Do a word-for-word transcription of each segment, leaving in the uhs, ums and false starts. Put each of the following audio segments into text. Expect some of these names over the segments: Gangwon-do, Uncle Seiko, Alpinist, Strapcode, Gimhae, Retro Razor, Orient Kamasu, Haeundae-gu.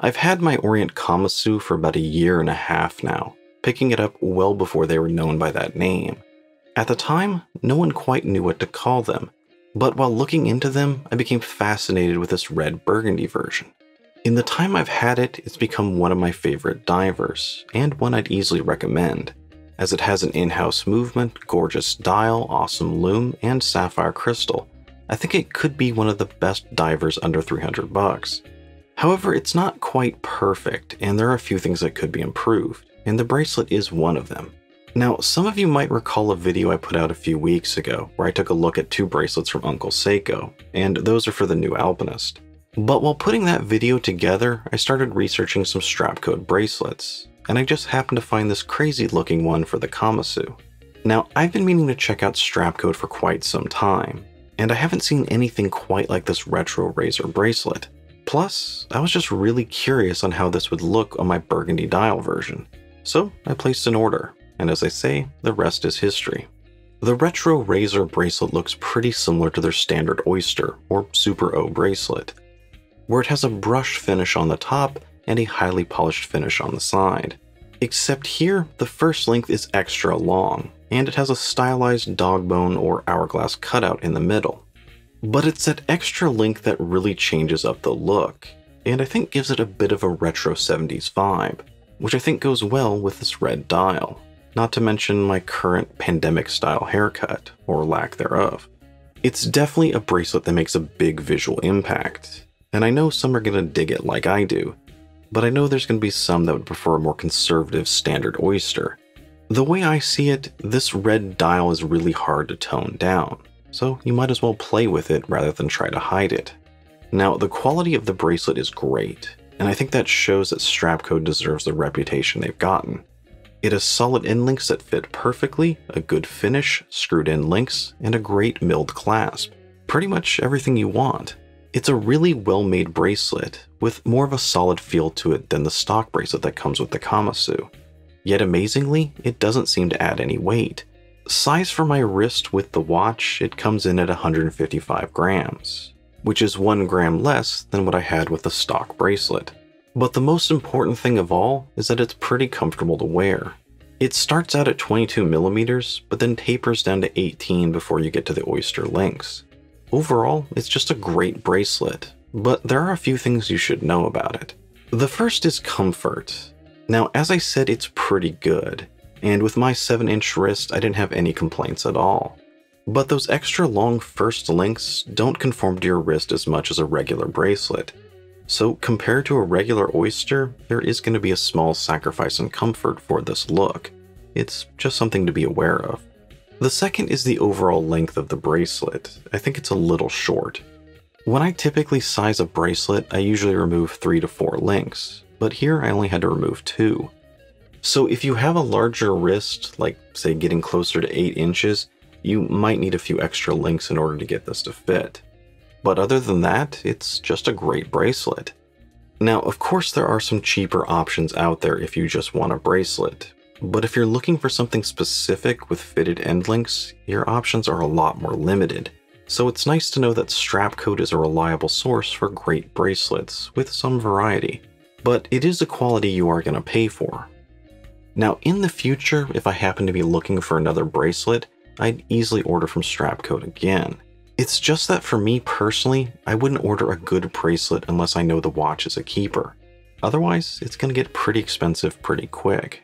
I've had my Orient Kamasu for about a year and a half now, picking it up well before they were known by that name. At the time, no one quite knew what to call them, but while looking into them, I became fascinated with this red burgundy version. In the time I've had it, it's become one of my favorite divers, and one I'd easily recommend, as it has an in-house movement, gorgeous dial, awesome lume, and sapphire crystal. I think it could be one of the best divers under three hundred bucks. However, it's not quite perfect, and there are a few things that could be improved, and the bracelet is one of them. Now, some of you might recall a video I put out a few weeks ago where I took a look at two bracelets from Uncle Seiko, and those are for the new Alpinist. But while putting that video together, I started researching some Strapcode bracelets, and I just happened to find this crazy looking one for the Kamasu. Now, I've been meaning to check out Strapcode for quite some time, and I haven't seen anything quite like this Retro Razor bracelet. Plus, I was just really curious on how this would look on my burgundy dial version, so I placed an order. And as I say, the rest is history. The Retro Razor bracelet looks pretty similar to their standard Oyster or Super O bracelet, where it has a brushed finish on the top and a highly polished finish on the side. Except here, the first length is extra long, and it has a stylized dog bone or hourglass cutout in the middle. But it's that extra length that really changes up the look, and I think gives it a bit of a retro seventies vibe, which I think goes well with this red dial. Not to mention my current pandemic-style haircut, or lack thereof. It's definitely a bracelet that makes a big visual impact, and I know some are gonna dig it like I do, but I know there's gonna be some that would prefer a more conservative standard Oyster. The way I see it, this red dial is really hard to tone down, so you might as well play with it rather than try to hide it. Now, the quality of the bracelet is great, and I think that shows that Strapcode deserves the reputation they've gotten. It has solid end links that fit perfectly, a good finish, screwed in links, and a great milled clasp. Pretty much everything you want. It's a really well-made bracelet, with more of a solid feel to it than the stock bracelet that comes with the Kamasu. Yet amazingly, it doesn't seem to add any weight. Size for my wrist with the watch, it comes in at one hundred fifty-five grams, which is one gram less than what I had with the stock bracelet. But the most important thing of all is that it's pretty comfortable to wear. It starts out at twenty-two millimeters, but then tapers down to eighteen before you get to the Oyster lengths. Overall, it's just a great bracelet, but there are a few things you should know about it. The first is comfort. Now, as I said, it's pretty good, and with my seven inch wrist, I didn't have any complaints at all. But those extra long first lengths don't conform to your wrist as much as a regular bracelet. So compared to a regular Oyster, there is going to be a small sacrifice in comfort for this look. It's just something to be aware of. The second is the overall length of the bracelet. I think it's a little short. When I typically size a bracelet, I usually remove three to four links, but here I only had to remove two. So if you have a larger wrist, like say getting closer to eight inches, you might need a few extra links in order to get this to fit. But other than that, it's just a great bracelet. Now, of course, there are some cheaper options out there if you just want a bracelet, but if you're looking for something specific with fitted end links, your options are a lot more limited. So it's nice to know that Strapcode is a reliable source for great bracelets with some variety, but it is a quality you are going to pay for. Now, in the future, if I happen to be looking for another bracelet, I'd easily order from Strapcode again. It's just that for me personally, I wouldn't order a good bracelet unless I know the watch is a keeper. Otherwise, it's going to get pretty expensive pretty quick.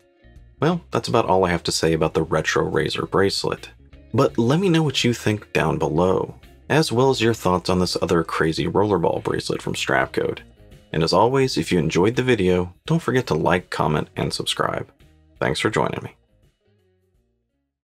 Well, that's about all I have to say about the Retro Razor bracelet. But let me know what you think down below, as well as your thoughts on this other crazy rollerball bracelet from Strapcode. And as always, if you enjoyed the video, don't forget to like, comment, and subscribe. Thanks for joining me.